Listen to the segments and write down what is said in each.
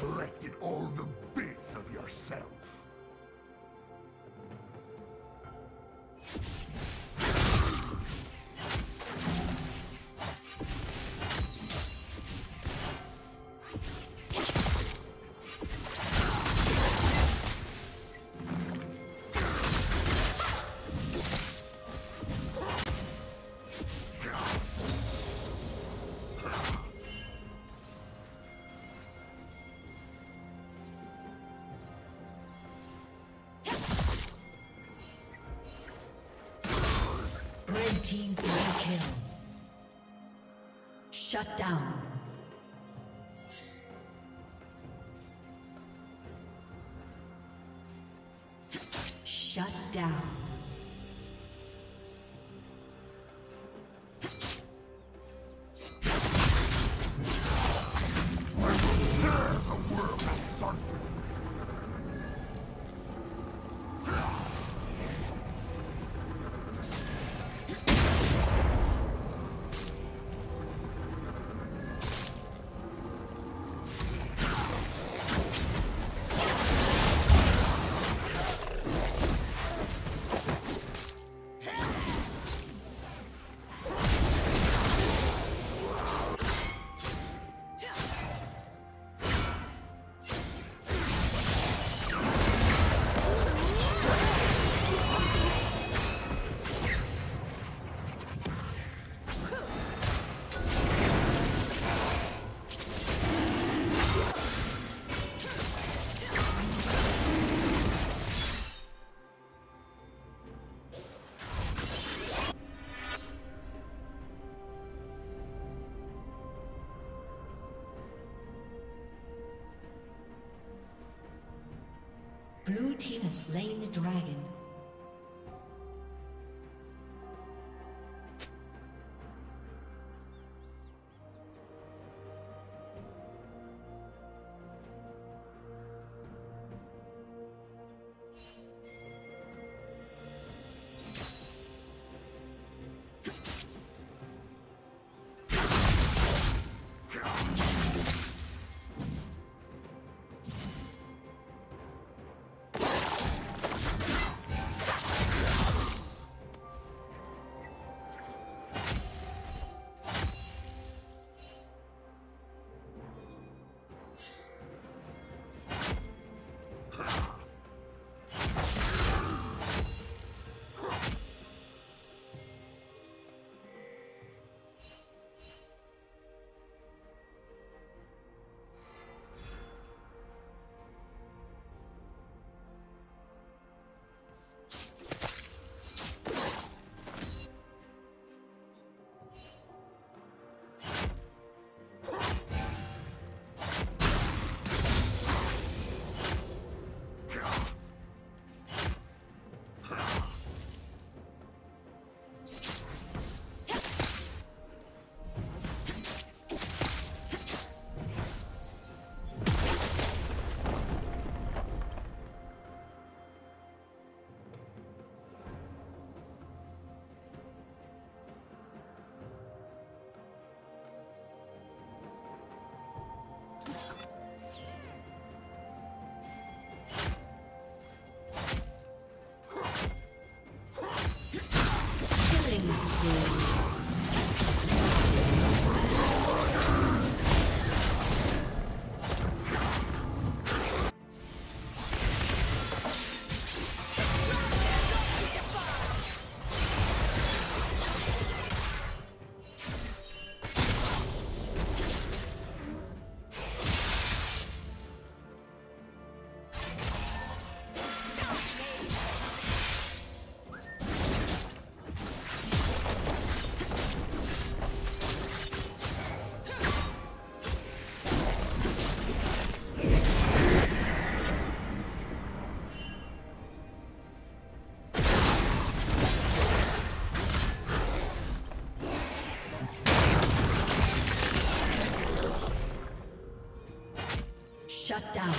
collected all the bits of yourself. Team kill. Shut down. Shut down. Blue team has slain the dragon. Shut down.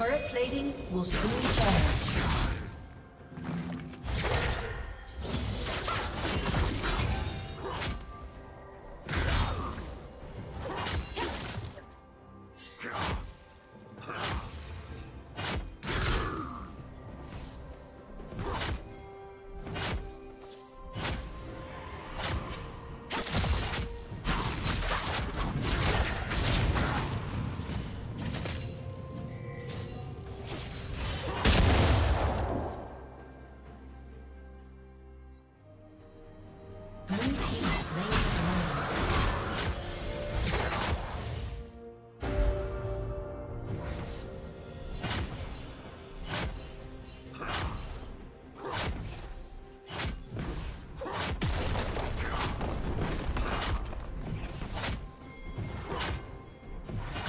Turret plating will soon fall.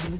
Blue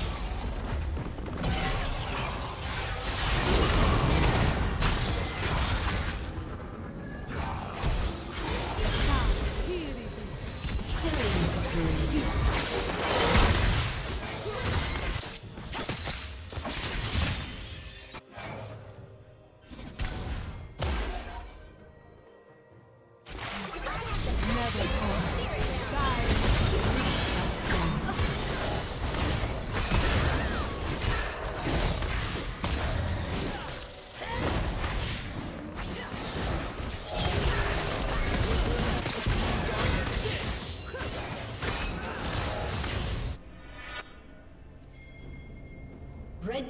Red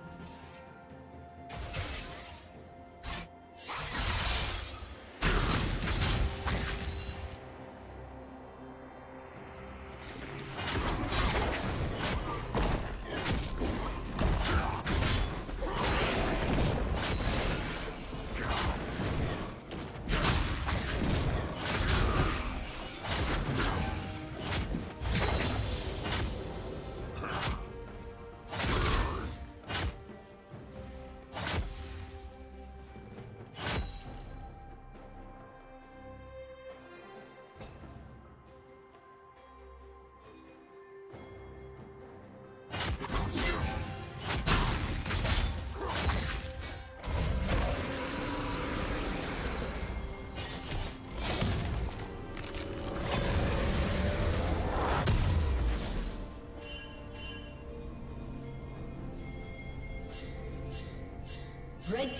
Red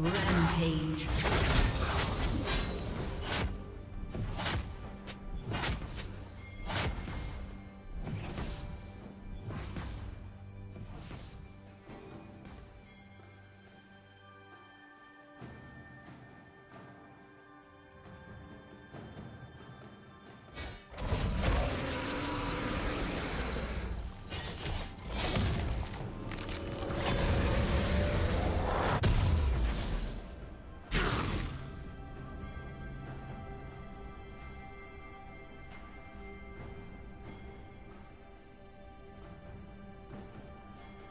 Rampage.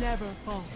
Never falter.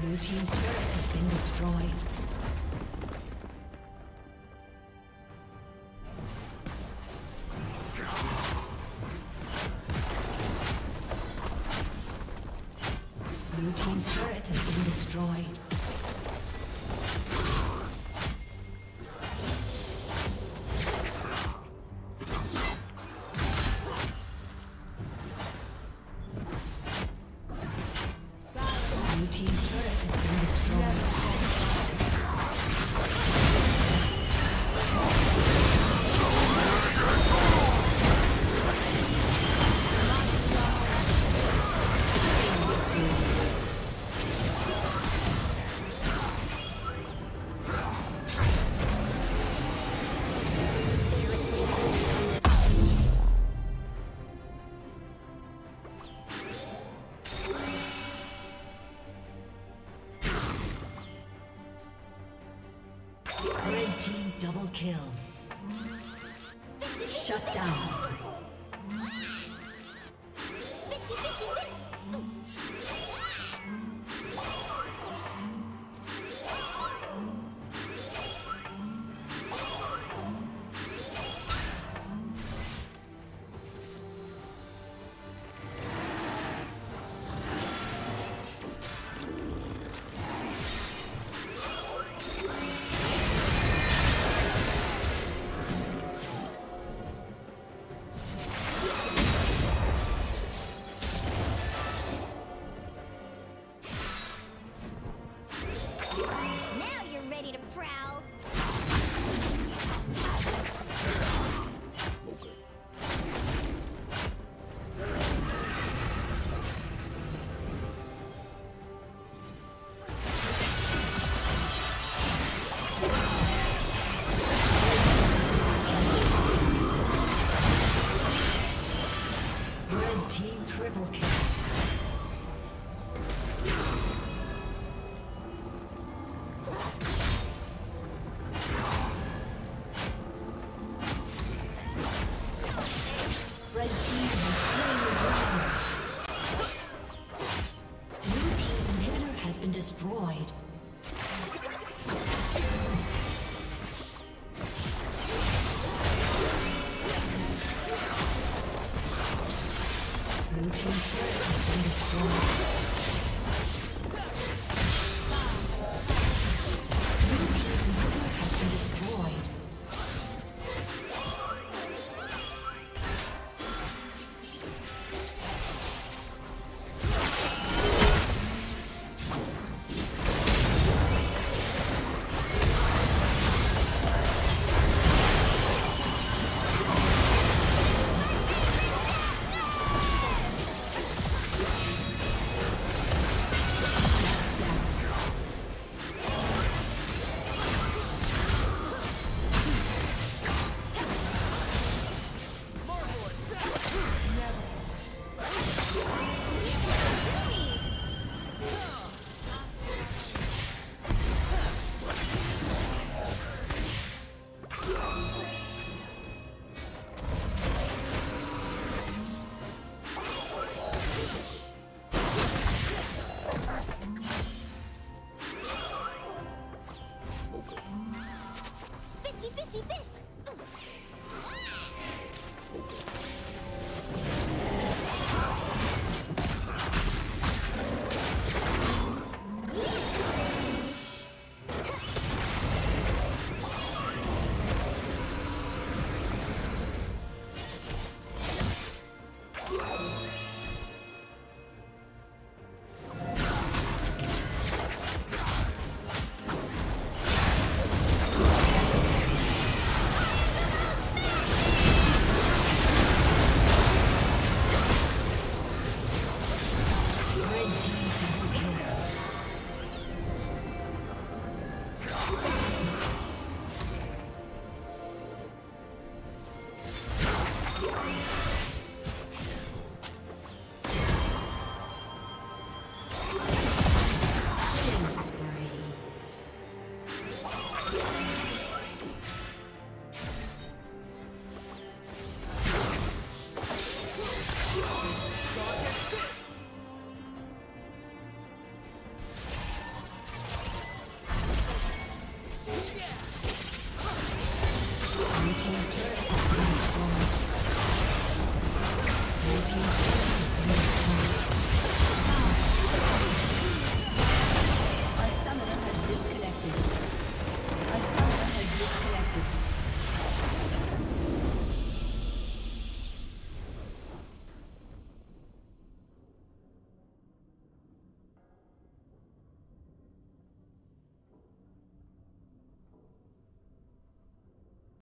Blue team's turret has been destroyed. Kill. Shut down. Red team triple kill. Blue team's turret has been destroyed.